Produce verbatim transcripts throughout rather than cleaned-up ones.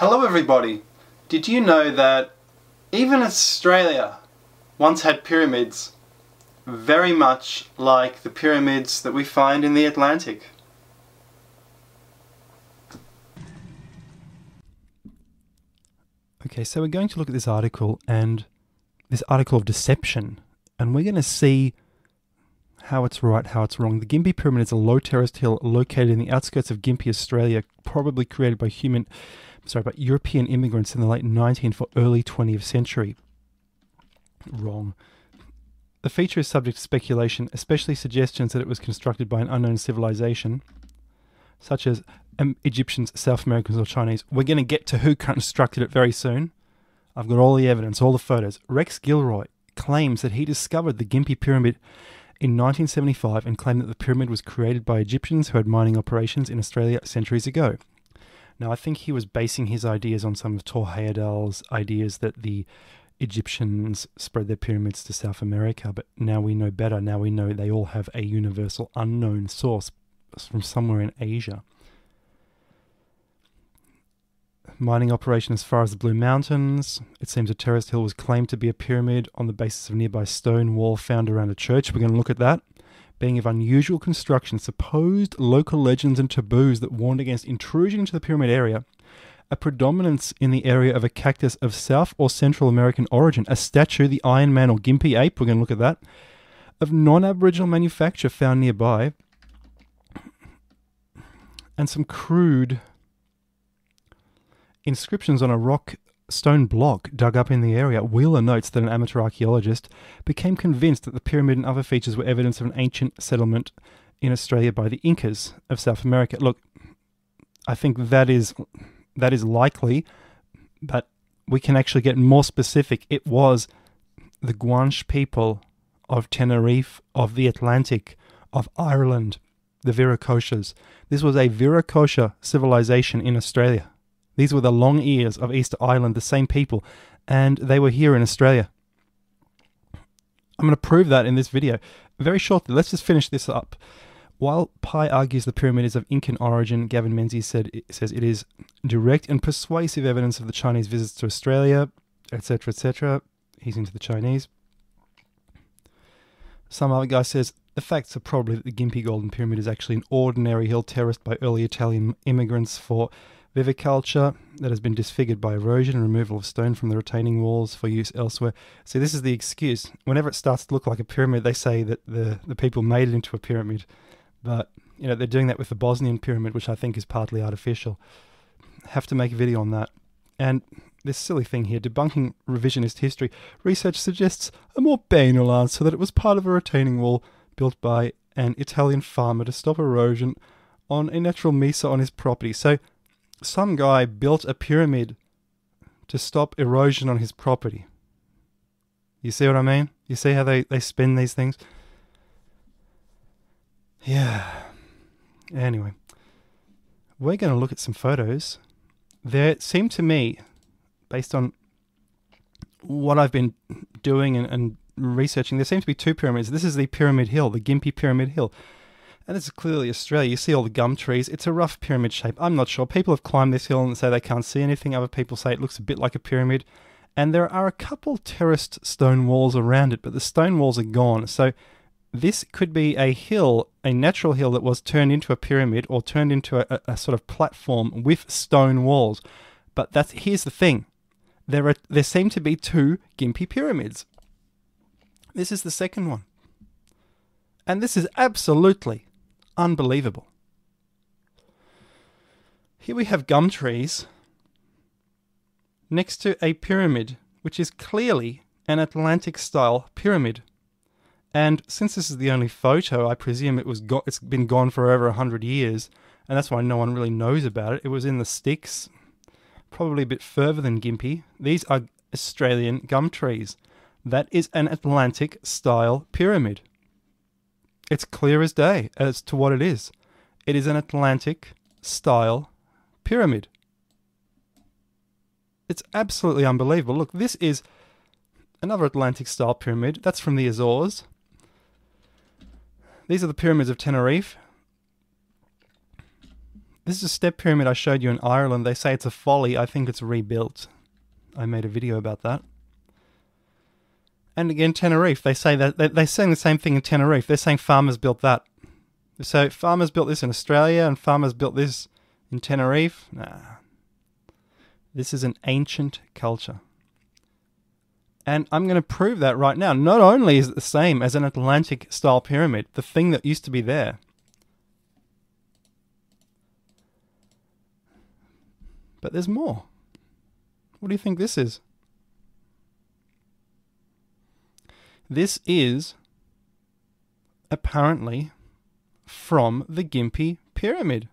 Hello everybody! Did you know that even Australia once had pyramids very much like the pyramids that we find in the Atlantic? Okay, so we're going to look at this article and this article of deception, and we're going to see how it's right, how it's wrong. The Gympie Pyramid is a low terraced hill located in the outskirts of Gympie, Australia, probably created by human Sorry, but European immigrants in the late nineteenth or early twentieth century. Wrong. The feature is subject to speculation, especially suggestions that it was constructed by an unknown civilization, such as um, Egyptians, South Americans, or Chinese. We're going to get to who constructed it very soon. I've got all the evidence, all the photos. Rex Gilroy claims that he discovered the Gympie Pyramid in nineteen seventy-five and claimed that the pyramid was created by Egyptians who had mining operations in Australia centuries ago. Now, I think he was basing his ideas on some of Tor Heyerdahl's ideas that the Egyptians spread their pyramids to South America, but now we know better. Now we know they all have a universal unknown source from somewhere in Asia. Mining operation as far as the Blue Mountains. It seems a terraced hill was claimed to be a pyramid on the basis of nearby stone wall found around a church. We're going to look at that. Being of unusual construction, supposed local legends and taboos that warned against intrusion into the pyramid area, a predominance in the area of a cactus of South or Central American origin, a statue, the Iron Man or Gympie ape, we're going to look at that, of non-Aboriginal manufacture found nearby, and some crude inscriptions on a rock stone block dug up in the area. Wheeler notes that an amateur archaeologist became convinced that the pyramid and other features were evidence of an ancient settlement in Australia by the Incas of South America. Look, I think that is that is likely, but we can actually get more specific. It was the Guanche people of Tenerife, of the Atlantic, of Ireland, the Viracochas. This was a Viracocha civilization in Australia. These were the long ears of Easter Island, the same people, and they were here in Australia. I'm going to prove that in this video. Very shortly, let's just finish this up. While Pye argues the pyramid is of Incan origin, Gavin Menzies said, it says it is direct and persuasive evidence of the Chinese visits to Australia, et cetera, et cetera. He's into the Chinese. Some other guy says, the facts are probably that the Gympie Golden Pyramid is actually an ordinary hill terraced by early Italian immigrants for viviculture that has been disfigured by erosion and removal of stone from the retaining walls for use elsewhere. See, this is the excuse. Whenever it starts to look like a pyramid, they say that the, the people made it into a pyramid. But, you know, they're doing that with the Bosnian pyramid, which I think is partly artificial. Have to make a video on that. And this silly thing here, debunking revisionist history, research suggests a more banal answer that it was part of a retaining wall built by an Italian farmer to stop erosion on a natural mesa on his property. So, some guy built a pyramid to stop erosion on his property. You see what I mean? You see how they, they spin these things? Yeah. Anyway, we're going to look at some photos. There seem to me, based on what I've been doing and, and researching, there seem to be two pyramids. This is the Pyramid Hill, the Gympie Pyramid Hill. And this is clearly Australia. You see all the gum trees. It's a rough pyramid shape. I'm not sure. People have climbed this hill and say they can't see anything. Other people say it looks a bit like a pyramid. And there are a couple terraced stone walls around it, but the stone walls are gone. So this could be a hill, a natural hill that was turned into a pyramid or turned into a, a sort of platform with stone walls. But that's here's the thing. There, are, there seem to be two Gympie pyramids. This is the second one. And this is absolutely unbelievable. Here we have gum trees next to a pyramid, which is clearly an Atlantic-style pyramid. And since this is the only photo, I presume it was go it's been gone for over a hundred years, and that's why no one really knows about it. It was in the sticks, probably a bit further than Gympie. These are Australian gum trees. That is an Atlantic-style pyramid. It's clear as day as to what it is. It is an Atlantic-style pyramid. It's absolutely unbelievable. Look, this is another Atlantic-style pyramid. That's from the Azores. These are the pyramids of Tenerife. This is a step pyramid I showed you in Ireland. They say it's a folly. I think it's rebuilt. I made a video about that. And again, Tenerife. They say that they, they're saying the same thing in Tenerife. They're saying farmers built that. So farmers built this in Australia and farmers built this in Tenerife. Nah. This is an ancient culture. And I'm going to prove that right now. Not only is it the same as an Atlantic-style pyramid, the thing that used to be there, but there's more. What do you think this is? This is apparently from the Gympie Pyramid.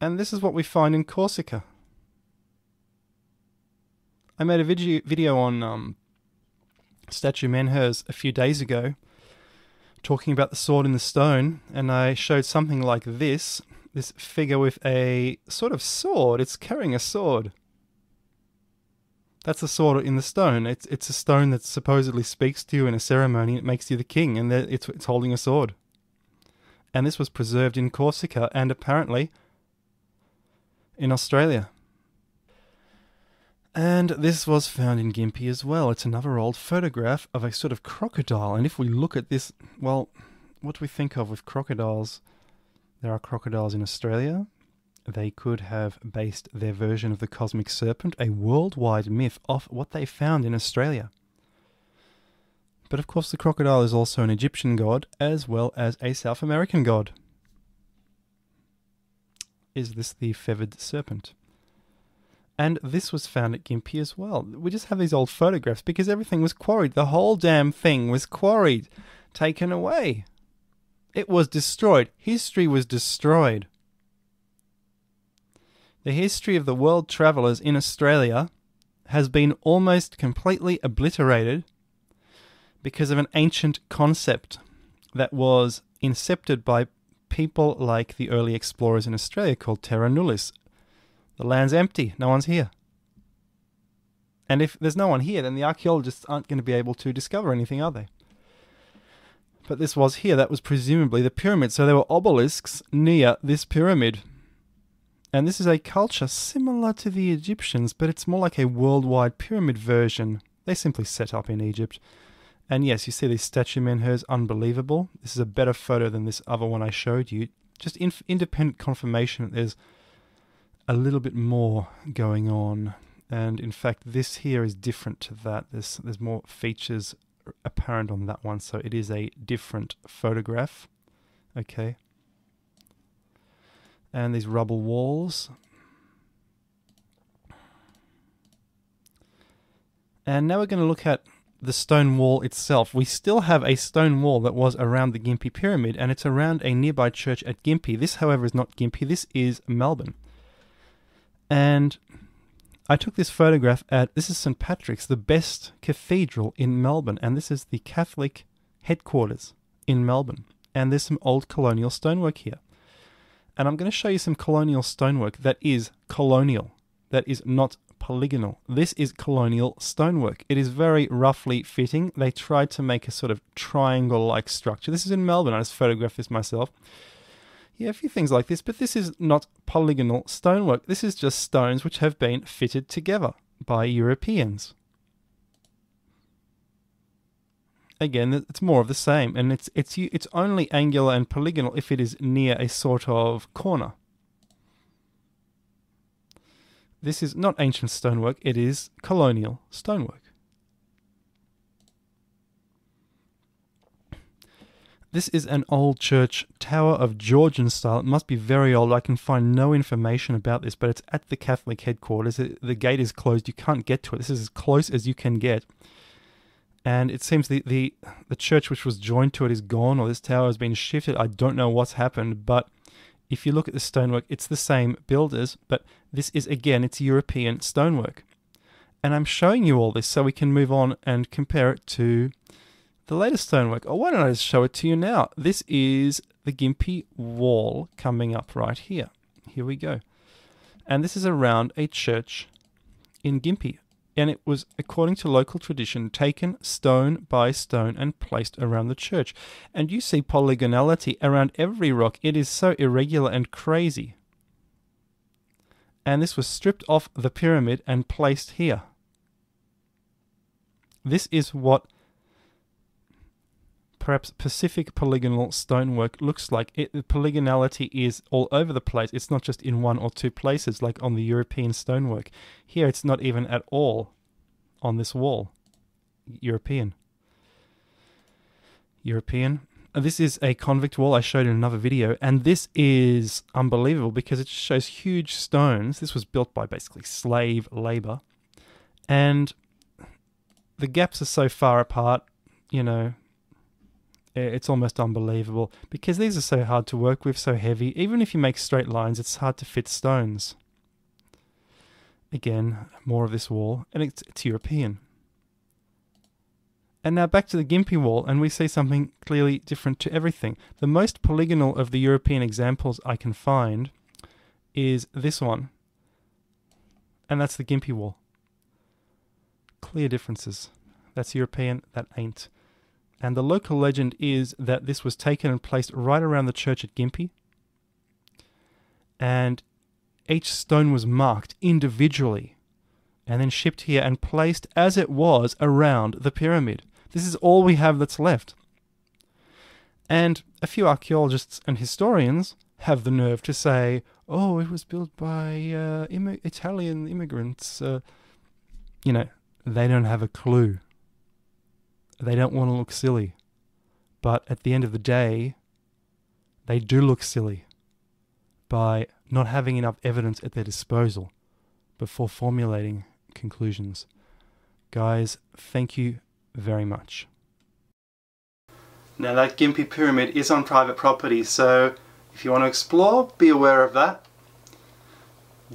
And this is what we find in Corsica. I made a video video on um, Statue Menhirs a few days ago, talking about the sword in the stone, and I showed something like this, this figure with a sort of sword. It's carrying a sword. That's the sword in the stone. It's, it's a stone that supposedly speaks to you in a ceremony. It makes you the king, and it's, it's holding a sword. And this was preserved in Corsica, and apparently in Australia. And this was found in Gympie as well. It's another old photograph of a sort of crocodile. And if we look at this, well, what do we think of with crocodiles? There are crocodiles in Australia. They could have based their version of the cosmic serpent, a worldwide myth, off what they found in Australia. But of course the crocodile is also an Egyptian god, as well as a South American god. Is this the feathered serpent? And this was found at Gympie as well. We just have these old photographs because everything was quarried. The whole damn thing was quarried, taken away. It was destroyed. History was destroyed. The history of the world travellers in Australia has been almost completely obliterated because of an ancient concept that was incepted by people like the early explorers in Australia called Terra Nullis. The land's empty, no one's here. And if there's no one here, then the archaeologists aren't going to be able to discover anything, are they? But this was here, that was presumably the pyramid. So there were obelisks near this pyramid. And this is a culture similar to the Egyptians, but it's more like a worldwide pyramid version. They simply set up in Egypt. And yes, you see these statue menhirs, unbelievable. This is a better photo than this other one I showed you. Just in independent confirmation that there's a little bit more going on, and in fact this here is different to that. There's, there's more features apparent on that one, so it is a different photograph. Okay. And these rubble walls. And now we're going to look at the stone wall itself. We still have a stone wall that was around the Gympie Pyramid, and it's around a nearby church at Gympie. This, however, is not Gympie. This is Melbourne. And I took this photograph at, this is Saint Patrick's, the best cathedral in Melbourne. And this is the Catholic headquarters in Melbourne. And there's some old colonial stonework here. And I'm going to show you some colonial stonework that is colonial, that is not polygonal. This is colonial stonework. It is very roughly fitting. They tried to make a sort of triangle-like structure. This is in Melbourne. I just photographed this myself. Yeah, a few things like this, but this is not polygonal stonework. This is just stones which have been fitted together by Europeans. Again, it's more of the same, and it's it's it's only angular and polygonal if it is near a sort of corner. This is not ancient stonework, it is colonial stonework. This is an old church tower of Georgian style. It must be very old. I can find no information about this, but it's at the Catholic headquarters. The gate is closed. You can't get to it. This is as close as you can get. And it seems the, the, the church which was joined to it is gone, or this tower has been shifted. I don't know what's happened, but if you look at the stonework, it's the same builders, but this is, again, it's European stonework. And I'm showing you all this so we can move on and compare it to the latest stonework. Oh, why don't I just show it to you now? This is the Gympie wall coming up right here. Here we go. And this is around a church in Gympie. and it was, according to local tradition, taken stone by stone and placed around the church. And you see polygonality around every rock. It is so irregular and crazy. And this was stripped off the pyramid and placed here. This is what perhaps Pacific polygonal stonework looks like. It, the polygonality is all over the place. It's not just in one or two places like on the European stonework. Here it's not even at all on this wall. European. European. This is a convict wall I showed in another video, and this is unbelievable because it shows huge stones. This was built by basically slave labor, and the gaps are so far apart, you know, it's almost unbelievable because these are so hard to work with, so heavy. Even if you make straight lines, it's hard to fit stones. Again, more of this wall, and it's, it's European. And now back to the Gympie wall, and we see something clearly different to everything. The most polygonal of the European examples I can find is this one, and that's the Gympie wall. Clear differences. That's European, that ain't. And the local legend is that this was taken and placed right around the church at Gympie, and each stone was marked individually and then shipped here and placed as it was around the pyramid. This is all we have that's left. And a few archaeologists and historians have the nerve to say, oh, it was built by uh, im- Italian immigrants. Uh, you know, they don't have a clue. They don't want to look silly. But at the end of the day, they do look silly by not having enough evidence at their disposal before formulating conclusions. Guys, thank you very much. Now that Gympie Pyramid is on private property, so if you want to explore, be aware of that.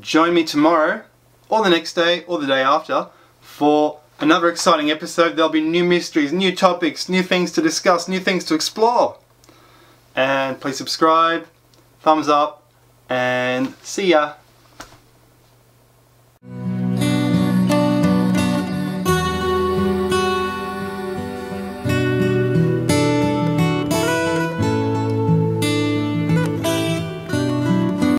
Join me tomorrow, or the next day, or the day after, for another exciting episode. There'll be new mysteries, new topics, new things to discuss, new things to explore. And please subscribe, thumbs up, and see ya!